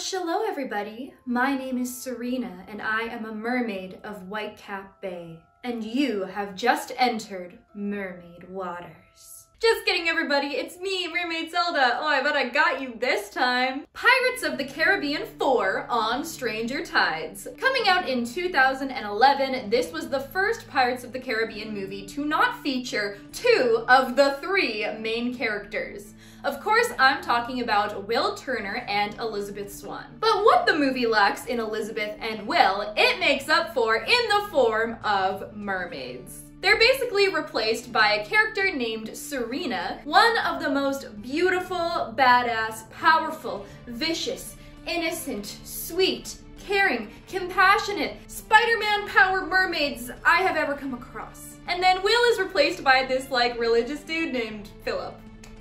Hello everybody, my name is Syrena and I am a mermaid of Whitecap Bay, and you have just entered Mermaid Waters. Just kidding everybody, it's me, Mermaid Zelda. Oh, I bet I got you this time. Pirates of the Caribbean 4 On Stranger Tides. Coming out in 2011, this was the first Pirates of the Caribbean movie to not feature two of the three main characters. Of course, I'm talking about Will Turner and Elizabeth Swann. But what the movie lacks in Elizabeth and Will, it makes up for in the form of mermaids. They're basically replaced by a character named Syrena, one of the most beautiful, badass, powerful, vicious, innocent, sweet, caring, compassionate, Spider-Man power mermaids I have ever come across. And then Will is replaced by this, like, religious dude named Philip,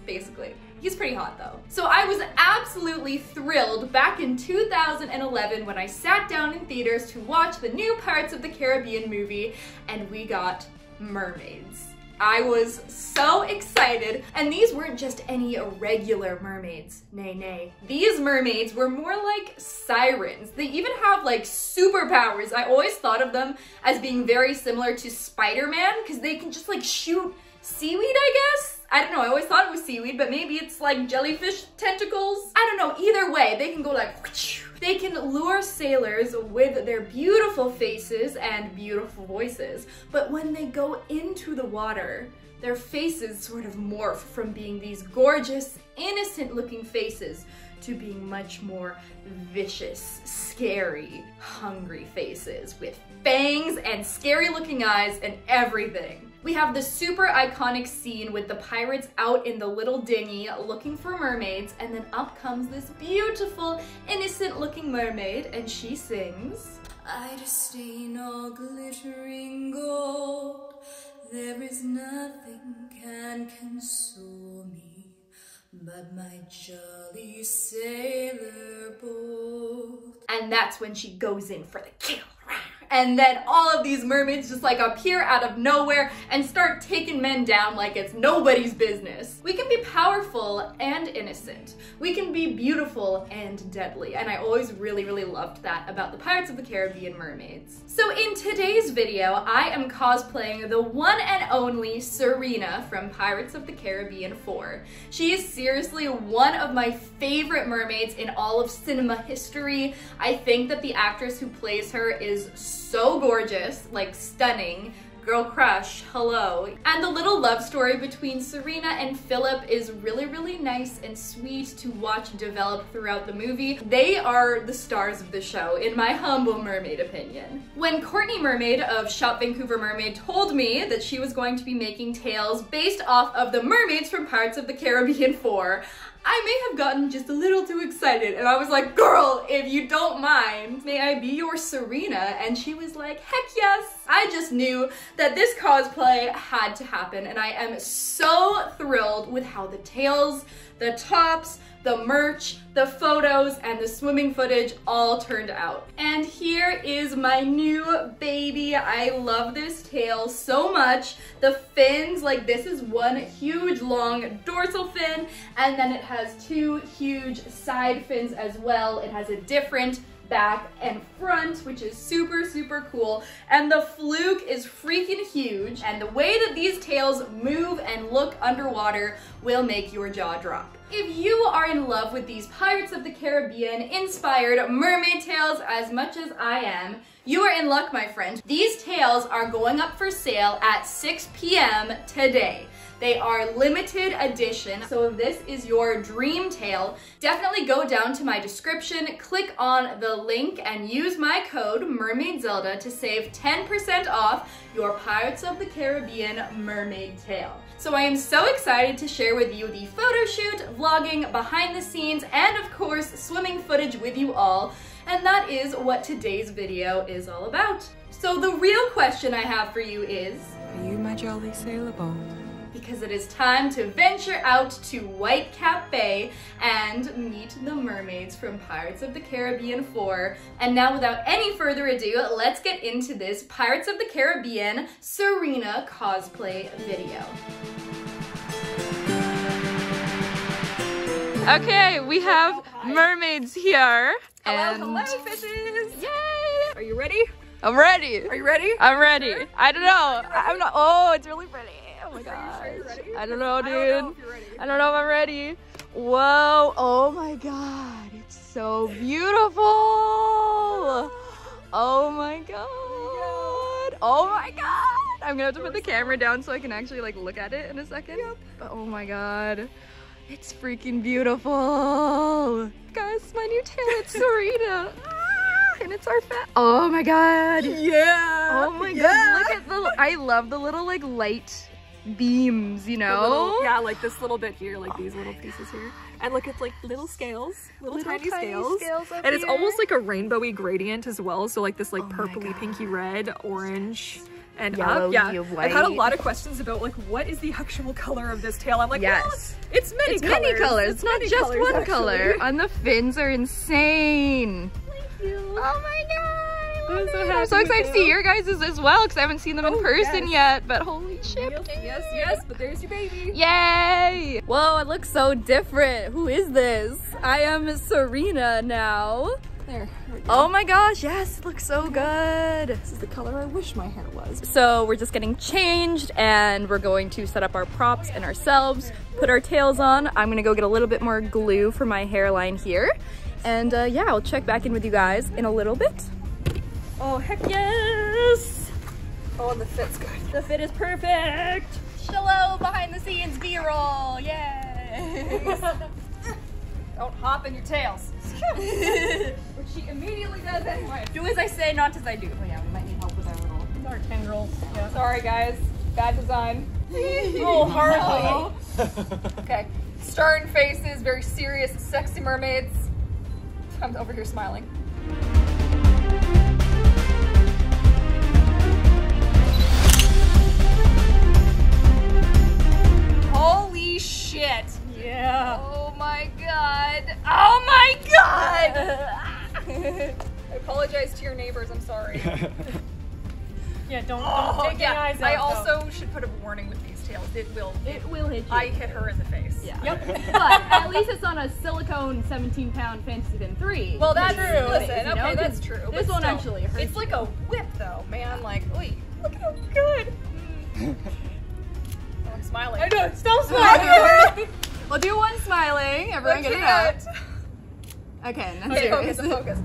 basically. He's pretty hot though. So I was absolutely thrilled back in 2011 when I sat down in theaters to watch the new Pirates of the Caribbean movie, and we got mermaids. I was so excited, and these weren't just any regular mermaids. Nay, nay. These mermaids were more like sirens. They even have like superpowers. I always thought of them as being very similar to Spider-Man because they can just like shoot seaweed, I guess? I don't know, I always thought it was seaweed, but maybe it's like jellyfish tentacles? I don't know, either way, they can go like whoosh. They can lure sailors with their beautiful faces and beautiful voices, but when they go into the water, their faces sort of morph from being these gorgeous, innocent-looking faces to being much more vicious, scary, hungry faces with fangs and scary-looking eyes and everything. We have the super iconic scene with the pirates out in the little dinghy looking for mermaids, and then up comes this beautiful, innocent-looking mermaid, and she sings, "I disdain all glittering gold. There is nothing can console me but my jolly sailor bold." And that's when she goes in for the kill. And then all of these mermaids just like appear out of nowhere and start taking men down like it's nobody's business. We can be powerful and innocent. We can be beautiful and deadly. And I always really, really loved that about the Pirates of the Caribbean mermaids. So in today's video, I am cosplaying the one and only Syrena from Pirates of the Caribbean 4. She is seriously one of my favorite mermaids in all of cinema history. I think that the actress who plays her is so gorgeous, like stunning. Girl crush, hello. And the little love story between Syrena and Philip is really, really nice and sweet to watch develop throughout the movie. They are the stars of the show, in my humble mermaid opinion. When Courtney Mermaid of Shop Vancouver Mermaid told me that she was going to be making tales based off of the mermaids from Pirates of the Caribbean 4, I may have gotten just a little too excited, and I was like, "Girl, if you don't mind, may I be your Syrena?" And she was like, "Heck yes!" I just knew that this cosplay had to happen, and I am so thrilled with how the tails, the tops, the merch, the photos, and the swimming footage all turned out. And here is my new baby. I love this tail so much. The fins, like this is one huge long dorsal fin, and then it has two huge side fins as well. It has a different back and front, which is super, super cool. And the fluke is freaking huge. And the way that these tails move and look underwater will make your jaw drop. If you are in love with these Pirates of the Caribbean inspired mermaid tails as much as I am, you are in luck, my friend. These tails are going up for sale at 6 p.m. today. They are limited edition, so if this is your dream tail, definitely go down to my description, click on the link, and use my code MermaidZelda to save 10% off your Pirates of the Caribbean mermaid tail. So I am so excited to share with you the photo shoot, vlogging, behind the scenes, and of course, swimming footage with you all. And that is what today's video is all about. So the real question I have for you is, are you my jolly sailor bold? because it is time to venture out to Whitecap Bay and meet the mermaids from Pirates of the Caribbean 4. And now, without any further ado, let's get into this Pirates of the Caribbean Syrena cosplay video. Okay, we have mermaids here. And hello, hello, fishes! Yay! Are you ready? I'm ready. Are you ready? I'm ready. Sure? I don't know. I'm not. Oh, it's really pretty. Oh my gosh. Are you sure you're ready? I don't know, dude. I don't know if you're ready. I don't know if I'm ready. Whoa. Oh my god. It's so beautiful. Oh my god. Oh my god. I'm gonna have to put the camera down so I can actually like look at it in a second. Yep. But oh my god. It's freaking beautiful. Guys, my new tail. It's Syrena. And it's our fat. Oh my god. Yeah. Oh my god. Look at the. I love the little like light beams. You know. Little, yeah, like this little bit here, like these little pieces here. And look, it's like little scales, little tiny scales. And it's almost like a rainbowy gradient as well. So like this like purpley, pinky red, orange. And yellow, I've had a lot of questions about like what is the actual color of this tail. I'm like, yes, well, it's many colors. Many colors. It's not just one color. And the fins are insane. Oh my god! I'm so excited to see your guys' as well because I haven't seen them in person yet. But holy shit! Yes, yes. But there's your baby. Yay! Whoa! It looks so different. Who is this? I am Syrena now. There. Oh my gosh! Yes, it looks so good. This is the color I wish my hair was. So we're just getting changed, and we're going to set up our props and ourselves. Put our tails on. I'm gonna go get a little bit more glue for my hairline here. And yeah, I'll check back in with you guys in a little bit. Oh, heck yes! Oh, and the fit's good. The fit is perfect! Shalom behind the scenes B-roll! Yay! Don't hop in your tails. Which she immediately does anyway. Do as I say, not as I do. Oh yeah, we might need help with our tendrils. Yeah. Sorry guys, bad design. Oh, hardly. Okay, stern faces, very serious, sexy mermaids. I'm over here smiling. Holy shit! Yeah. Oh my god. Oh my god! I apologize to your neighbors, I'm sorry. Yeah, don't take your eyes out. I also should put a warning with these tails. It will hit you. I hit her in the face. Yeah. Yep. But at least it's on a silicone 17-pound Fantasy Thin 3. Well, that's true. Listen, okay, that's true. This one actually hurts. It's like a whip, though, man. Like, wait, look how good. Oh, I'm smiling. I know. Stop smiling. We'll do one smiling. Everyone get it out. Okay. Okay. Focus. Focus.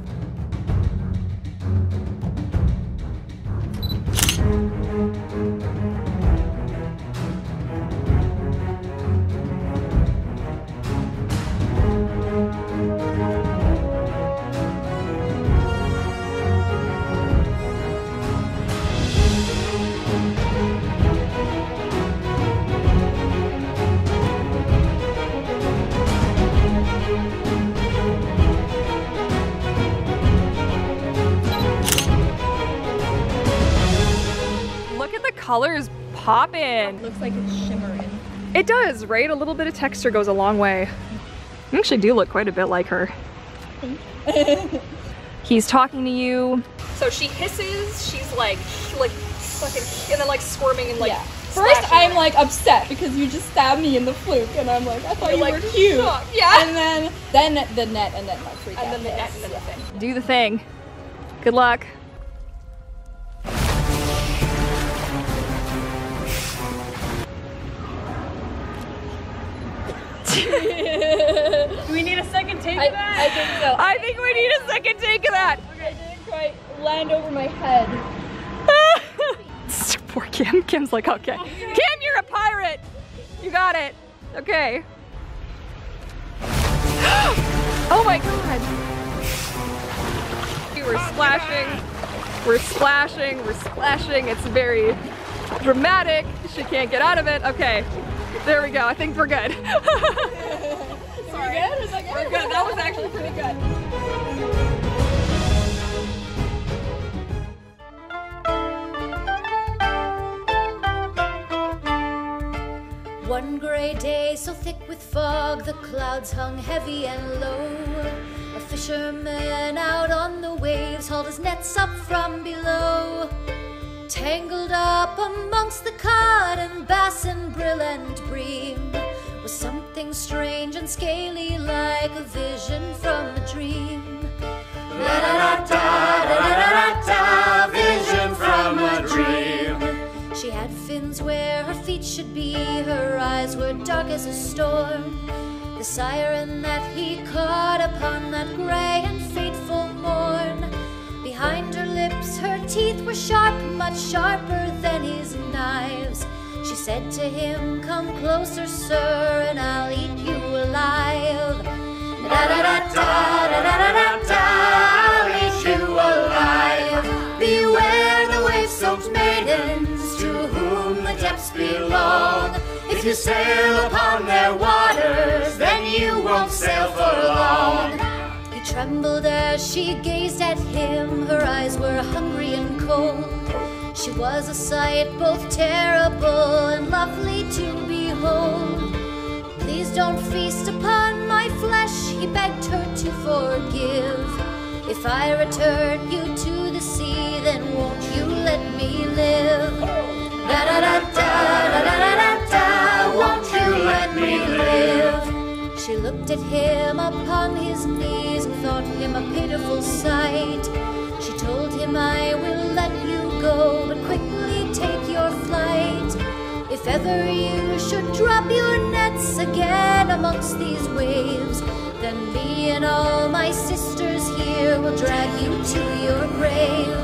Color is popping. It looks like it's shimmering. It does, right? A little bit of texture goes a long way. You actually do look quite a bit like her. Thank you. He's talking to you. So she hisses. She's like fucking, and then like squirming and like. Yeah. First, I'm like upset because you just stabbed me in the fluke, and I'm like, I thought you were cute. Yeah. And then the net, and then my freak out. And then the net, and then the thing. Do the thing. Good luck. Do we need a second take of that? I think so. I think we need a second take of that. Okay. I didn't quite land over my head. Poor Kim. Kim's like, okay. Kim, you're a pirate. You got it. Okay. Oh my god. We were splashing. We're splashing. We're splashing. It's very dramatic. She can't get out of it. Okay. There we go. I think we're good. Sorry. We're good. That was actually pretty good. One grey day, so thick with fog, the clouds hung heavy and low. A fisherman out on the waves hauled his nets up from below. Tangled up amongst the cod and bass and brill and bream was something strange and scaly, like a vision from a dream. La-da-da-da-da-da-da-da, vision from a dream. She had fins where her feet should be, her eyes were dark as a storm. The siren that he caught upon that grey and fateful morn. Behind her lips, her teeth were sharp, much sharper than his knives. She said to him, "Come closer, sir, and I'll eat you alive. Da-da-da-da-da-da-da-da, I'll eat you alive. Beware the wave-soaked maidens to whom the depths belong. If you sail upon their waters, then you won't sail for long." He trembled as she gazed at him, her eyes were hungry and cold. She was a sight both terrible and lovely to behold. "Please don't feast upon my flesh," he begged her to forgive. "If I return you to the sea, then won't you let me live? Da-da-da-da-da-da-da-da, won't you let me live?" She looked at him upon his knees and thought him a pitiful sight. She told him, "I will let you go, but quickly take your flight. If ever you should drop your nets again amongst these waves, then me and all my sisters here will drag you to your grave.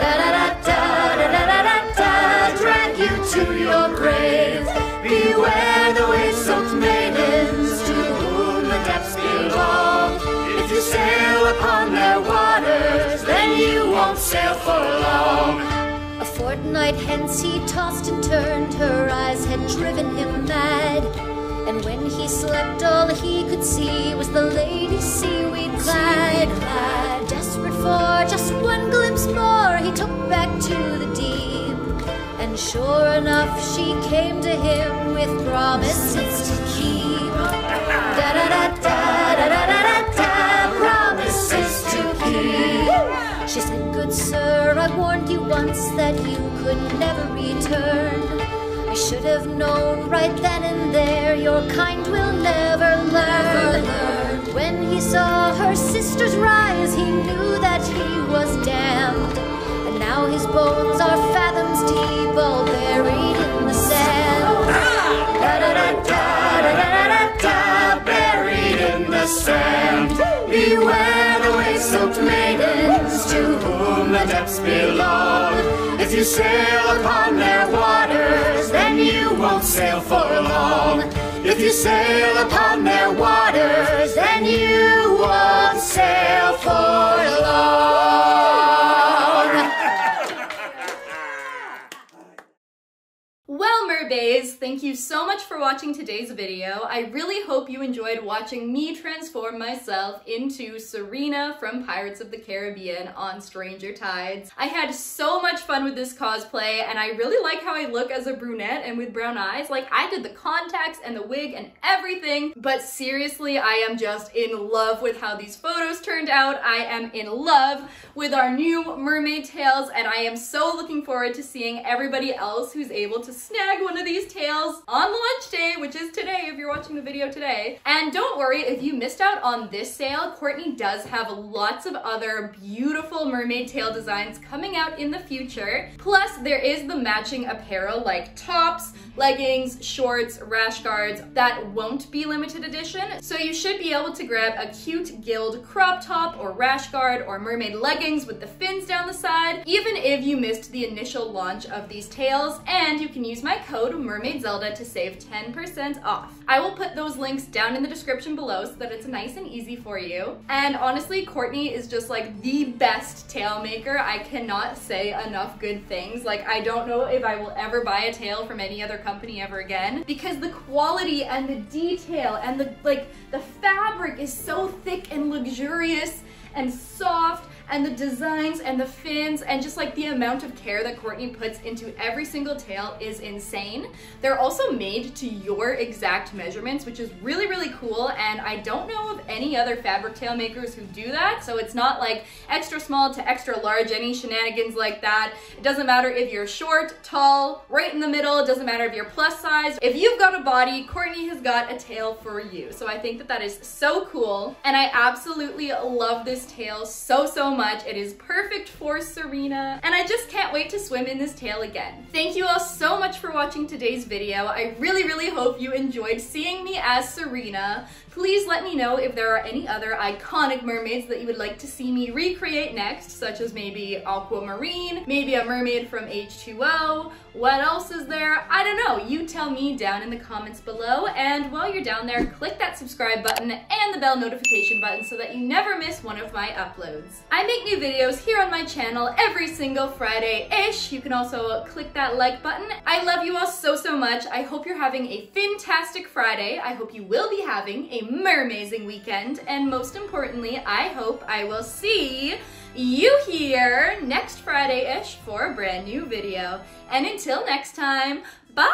Da-da-da-da-da-da-da-da, drag you to your grave. Beware the wave-soaked maidens to whom the depths belong. If you sail upon their waters, then you won't sail for long." A fortnight hence he tossed and turned, her eyes had driven him mad. And when he slept, all he could see was the lady seaweed clad. Desperate for just one glimpse more, he took back to the deep. And sure enough, she came to him with promises to keep. Da-da-da-da-da-da-da-da, promises to keep. She said, "Good sir, I warned you once that you could never return. I should have known right then and there your kind will never learn." When he saw her sisters rise, he knew that he was damned. And now his bones are fathoms deep, all buried in the sand. Da-da-da-da-da-da-da-da, buried in the sand. Beware the wave-soaked maidens to whom the depths belong. If you sail upon their waters, then you won't sail for long. If you sail upon their waters, then you won't sail for long. Well, Mermaids, thank you so much for watching today's video. I really hope you enjoyed watching me transform myself into Syrena from Pirates of the Caribbean on Stranger Tides. I had so much fun with this cosplay, and I really like how I look as a brunette and with brown eyes. Like, I did the contacts and the wig and everything, but seriously, I am just in love with how these photos turned out. I am in love with our new mermaid tails, and I am so looking forward to seeing everybody else who's able to snag one of these tails on launch day, which is today if you're watching the video today. And don't worry, if you missed out on this sale, Courtney does have lots of other beautiful mermaid tail designs coming out in the future. Plus, there is the matching apparel like tops, leggings, shorts, rash guards that won't be limited edition. So you should be able to grab a cute gilled crop top or rash guard or mermaid leggings with the fins down the side, even if you missed the initial launch of these tails. And you can use my code Mermaid Zelda to save 10% off. I will put those links down in the description below so that it's nice and easy for you. And honestly, Courtney is just like the best tail maker. I cannot say enough good things. Like, I don't know if I will ever buy a tail from any other company ever again, because the quality and the detail and the fabric is so thick and luxurious and soft and the designs and the fins and just like the amount of care that Courtney puts into every single tail is insane. They're also made to your exact measurements, which is really, really cool, and I don't know of any other fabric tail makers who do that, so it's not like extra small to extra large, any shenanigans like that. It doesn't matter if you're short, tall, right in the middle, it doesn't matter if you're plus size. If you've got a body, Courtney has got a tail for you. So I think that that is so cool, and I absolutely love this tail so, so much. It is perfect for Syrena, and I just can't wait to swim in this tail again. Thank you all so much for watching today's video. I really, really hope you enjoyed seeing me as Syrena. Please let me know if there are any other iconic mermaids that you would like to see me recreate next, such as maybe Aquamarine, maybe a mermaid from H2O. What else is there? I don't know. You tell me down in the comments below, and while you're down there, click that subscribe button and the bell notification button so that you never miss one of my uploads. I make new videos here on my channel every single Friday-ish. You can also click that like button. I love you all so, so much. I hope you're having a fantastic Friday. I hope you will be having a mermazing weekend, and most importantly, I hope I will see you here next Friday-ish for a brand new video. And until next time, bye!